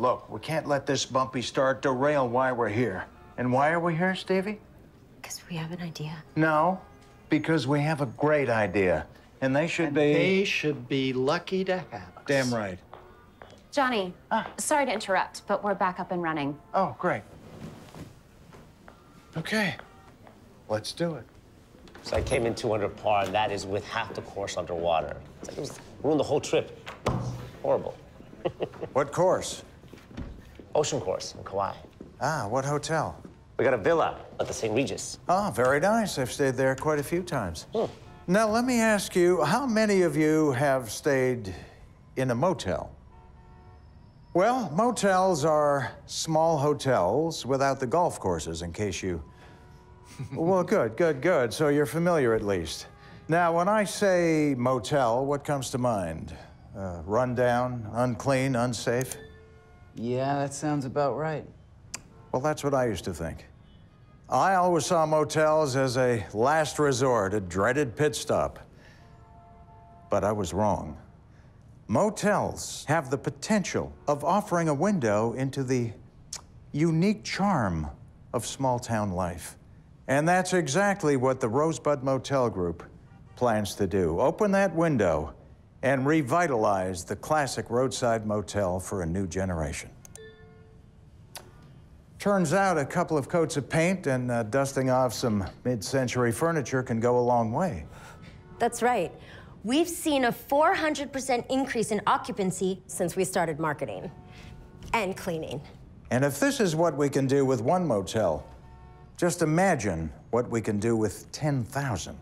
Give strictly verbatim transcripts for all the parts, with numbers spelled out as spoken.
Look, we can't let this bumpy start derail why we're here. And why are we here, Stevie? Because we have an idea. No, because we have a great idea. And they should and be... they should be lucky to have us. Damn right. Johnny, ah. sorry to interrupt, but we're back up and running. Oh, great. Okay, let's do it. So I came in two hundred par, and that is with half the course underwater. It's like it was, ruined the whole trip. Horrible. What course? Ocean Course in Kauai. Ah, what hotel? We got a villa at the Saint Regis. Ah, very nice. I've stayed there quite a few times. Hmm. Now, let me ask you, how many of you have stayed in a motel? Well, motels are small hotels without the golf courses, in case you... Well, good, good, good. So you're familiar, at least. Now, when I say motel, what comes to mind? Uh, rundown, unclean, unsafe? Yeah, that sounds about right. Well, that's what I used to think. I always saw motels as a last resort, a dreaded pit stop. But I was wrong. Motels have the potential of offering a window into the unique charm of small-town life. And that's exactly what the Rosebud Motel Group plans to do. Open that window and revitalize the classic roadside motel for a new generation. Turns out a couple of coats of paint and uh, dusting off some mid-century furniture can go a long way. That's right. We've seen a four hundred percent increase in occupancy since we started marketing and cleaning. And if this is what we can do with one motel, just imagine what we can do with ten thousand.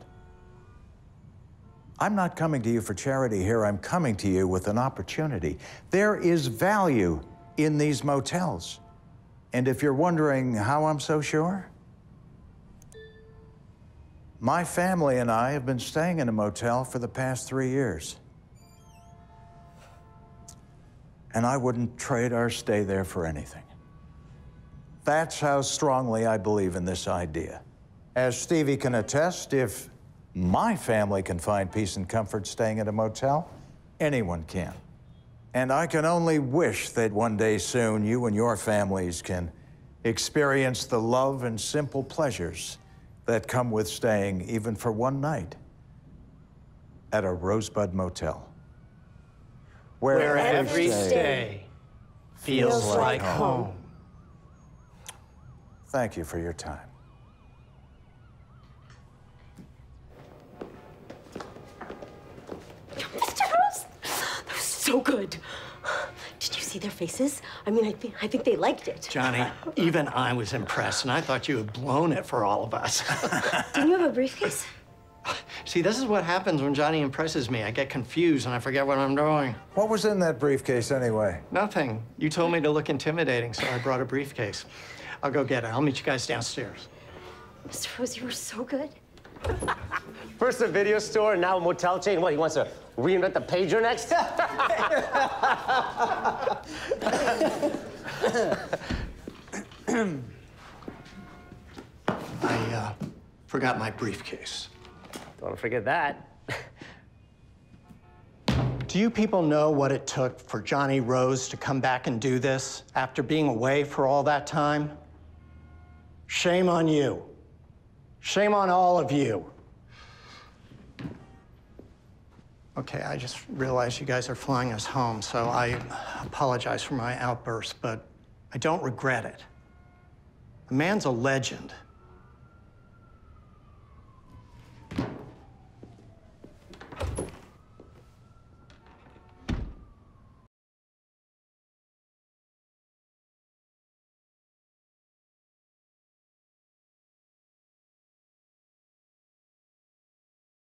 I'm not coming to you for charity here. I'm coming to you with an opportunity. There is value in these motels. And if you're wondering how I'm so sure, my family and I have been staying in a motel for the past three years. And I wouldn't trade our stay there for anything. That's how strongly I believe in this idea. As Stevie can attest, if my family can find peace and comfort staying at a motel, anyone can. And I can only wish that one day soon you and your families can experience the love and simple pleasures that come with staying, even for one night, at a Rosebud Motel. Where, Where every stay, stay feels, feels like home. home. Thank you for your time. So good. Did you see their faces? I mean, I think I think they liked it. Johnny, even I was impressed, and I thought you had blown it for all of us. Didn't you have a briefcase? See, this is what happens when Johnny impresses me. I get confused and I forget what I'm doing. What was in that briefcase anyway? Nothing. You told me to look intimidating, so I brought a briefcase. I'll go get it. I'll meet you guys downstairs. Mister Rose, you were so good. First a video store, now a motel chain. What, he wants to reinvent the pager next? I uh, forgot my briefcase. Don't forget that. Do you people know what it took for Johnny Rose to come back and do this after being away for all that time? Shame on you. Shame on all of you. Okay, I just realized you guys are flying us home, so I apologize for my outburst, but I don't regret it. The man's a legend.